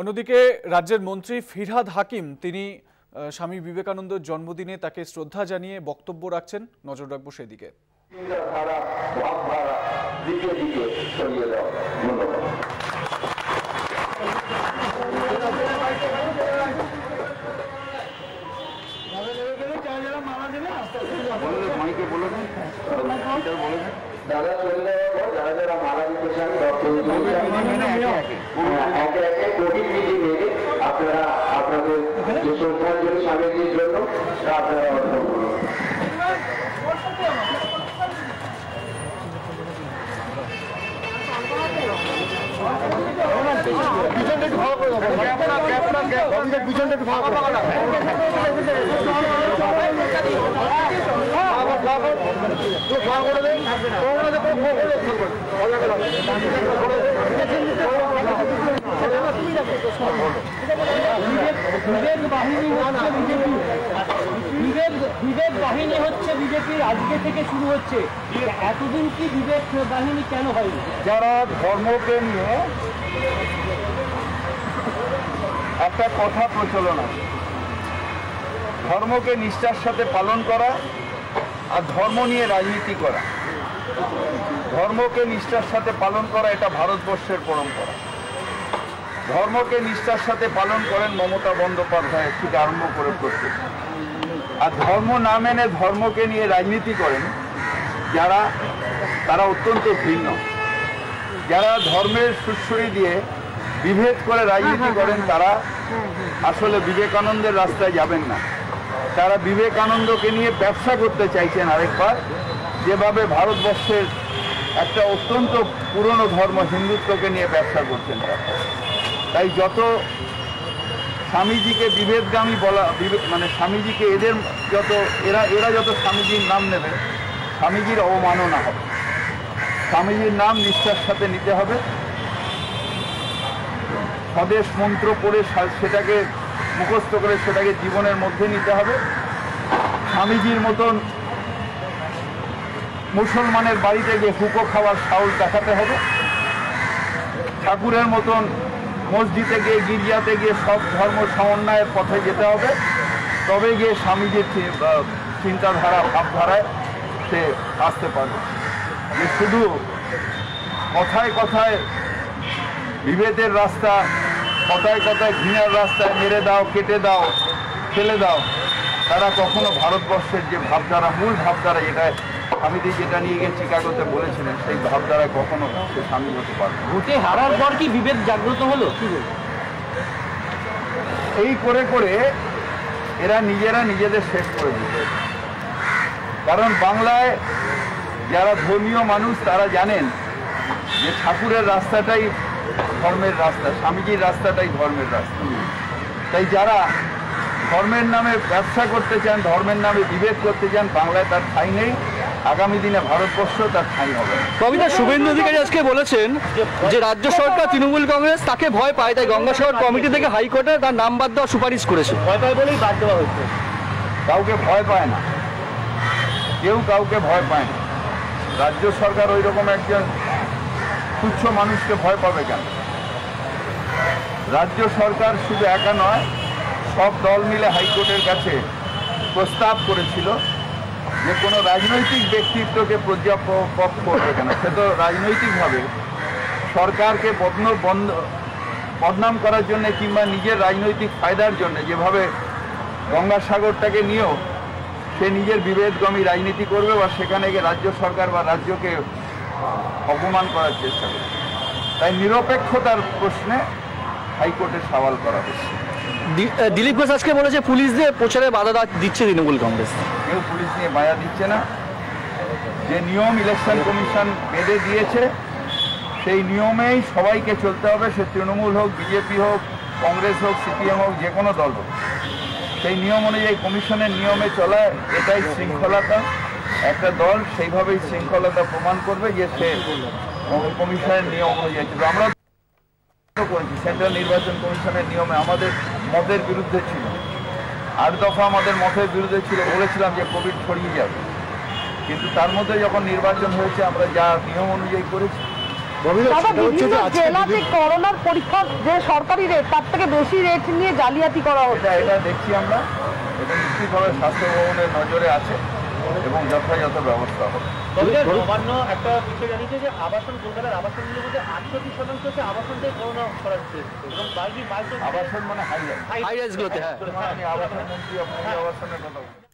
অন্যদিকে রাজ্যের মন্ত্রী ফিরহাদ হাকিম তিনি স্বামী বিবেকানন্দের জন্মদিনে তাকে শ্রদ্ধা জানিয়ে বক্তব্য রাখছেন। নজর রাখবো সেদিকে। বিবেক বাহিনী হচ্ছে বিজেপির আজকে থেকে শুরু হচ্ছে। এতদিন কি বিবেক বাহিনী কেন হয়নি? যারা ধর্মকে নিয়ে একটা কথা প্রচলন আছে, ধর্মকে নিষ্ঠার সাথে পালন করা আর ধর্ম নিয়ে রাজনীতি করা। ধর্মকে নিষ্ঠার সাথে পালন করা এটা ভারতবর্ষের পরম্পরা। ধর্মকে নিষ্ঠার সাথে পালন করেন মমতা বন্দ্যোপাধ্যায় থেকে আরম্ভ করে প্রত্যেক। আর ধর্ম না মেনে ধর্মকে নিয়ে রাজনীতি করেন যারা, তারা অত্যন্ত ভিন্ন। যারা ধর্মের সুশ্রী দিয়ে বিভেদ করে রাজনীতি করেন তারা আসলে বিবেকানন্দের রাস্তায় যাবেন না। তারা বিবেকানন্দকে নিয়ে ব্যবসা করতে চাইছেন আরেকবার, যেভাবে ভারতবর্ষের একটা অত্যন্ত পুরনো ধর্ম হিন্দুত্বকে নিয়ে ব্যবসা করছেন। তাই যত স্বামীজিকে বিভেদগামী বলা, মানে স্বামীজিকে এদের যত এরা যত স্বামীজির নাম নেবে, স্বামীজির অবমাননা হবে। স্বামীজির নাম নিষ্ঠার সাথে নিতে হবে। স্বদেশ মন্ত্র পড়ে সেটাকে মুখস্থ করে সেটাকে জীবনের মধ্যে নিতে হবে। স্বামীজির মতন মুসলমানের বাড়িতে গিয়ে হুঁকো খাওয়ার সাহস দেখাতে হবে। ঠাকুরের মতন মসজিদে গিয়ে গির্জাতে গিয়ে সব ধর্ম সমন্বয়ের পথে যেতে হবে। তবে গিয়ে স্বামীজির চিন্তাধারা ভাবধারায় সে আসতে পারবে। যে শুধু কথায় কথায় বিভেদের রাস্তা, কথায় কথায় ঘৃণার রাস্তায় মেরে দাও, কেটে দাও, ফেলে দাও, তারা কখনো ভারতবর্ষের যে ভাবধারা, মূল ভাবধারা যেটা স্বামীজি যেটা নিয়ে গিয়ে চিকাগোতে বলেছিলেন, সেই ভাবধারা কখনো সে সামিল হতে পারবে। ভোটে হারার পর কি বিভেদ জাগ্রত হলো? কি এই করে করে এরা নিজেদের শেষ করে দিল। কারণ বাংলায় যারা ধর্মীয় মানুষ তারা জানেন যে ঠাকুরের রাস্তাটাই ধর্মের রাস্তা, স্বামীজির রাস্তাটাই ধর্মের রাস্তা। তাই যারা ধর্মের নামে ব্যবসা করতে চান, ধর্মের নামে বিভেদ করতে চান, বাংলায় তার ঠাঁই নেই। আগামী দিনে ভারতবর্ষ তার ঠাঁই হবে। কবিতা শুভেন্দু অধিকারী আজকে বলেছেন যে রাজ্য সরকার তৃণমূল কংগ্রেস তাকে ভয় পায়, তাই গঙ্গাসাগর কমিটি থেকে হাইকোর্টে তার নাম বাদ দেওয়ার সুপারিশ করেছে। ভয় পায় বলেই বাদ দেওয়া হয়েছে। কাউকে ভয় পায় না, কেউ কাউকে ভয় পায় না। রাজ্য সরকার ওই রকম একজন তুচ্ছ মানুষকে ভয় পাবে কেন? রাজ্য সরকার শুধু একা নয়, সব দল মিলে হাইকোর্টের কাছে প্রস্তাব করেছিল যে কোনো রাজনৈতিক ব্যক্তিত্বকে পর্যাপক করবে কেন? সে তো রাজনৈতিকভাবে সরকারকে বদনাম করার জন্য কিংবা নিজের রাজনৈতিক ফায়দার জন্য, যেভাবে গঙ্গাসাগরটাকে নিয়েও সে নিজের বিভেদগামী রাজনীতি করবে বা সেখানে গিয়ে রাজ্য সরকার বা রাজ্যকে অপমান করার চেষ্টা করবে। তাই নিরপেক্ষতার প্রশ্নে হাইকোর্টে সওয়াল করা হচ্ছে। দিলীপ ঘোষ আজকে বলেছে পুলিশ দিয়ে প্রচারে বাধা দিচ্ছে তৃণমূল কংগ্রেস। কেউ পুলিশ নিয়ে বাধা দিচ্ছে না। যে নিয়ম ইলেকশন কমিশন বেঁধে দিয়েছে সেই নিয়মেই সবাইকে চলতে হবে। সে তৃণমূল হোক, বিজেপি হোক, কংগ্রেস হোক, সিপিএম হোক, যে কোনো দল হোক, সেই নিয়ম অনুযায়ী কমিশনের নিয়মে চলা এটাই শৃঙ্খলতা। একটা দল সেইভাবেই শৃঙ্খলতা প্রমাণ করবে যে সে কমিশনের নিয়ম অনুযায়ী। আমরা করেছি সেন্ট্রাল নির্বাচন কমিশনের নিয়মে, আমাদের মতের বিরুদ্ধে ছিল 8 দফা, আমাদের মতের বিরুদ্ধে ছিল। বলেছিলাম যে কোভিড ছড়িয়ে যাবে, কিন্তু তার মধ্যে যখন নির্বাচন হয়েছে আমরা যা নিয়ম অনুযায়ী করেছি आवासन मंत्री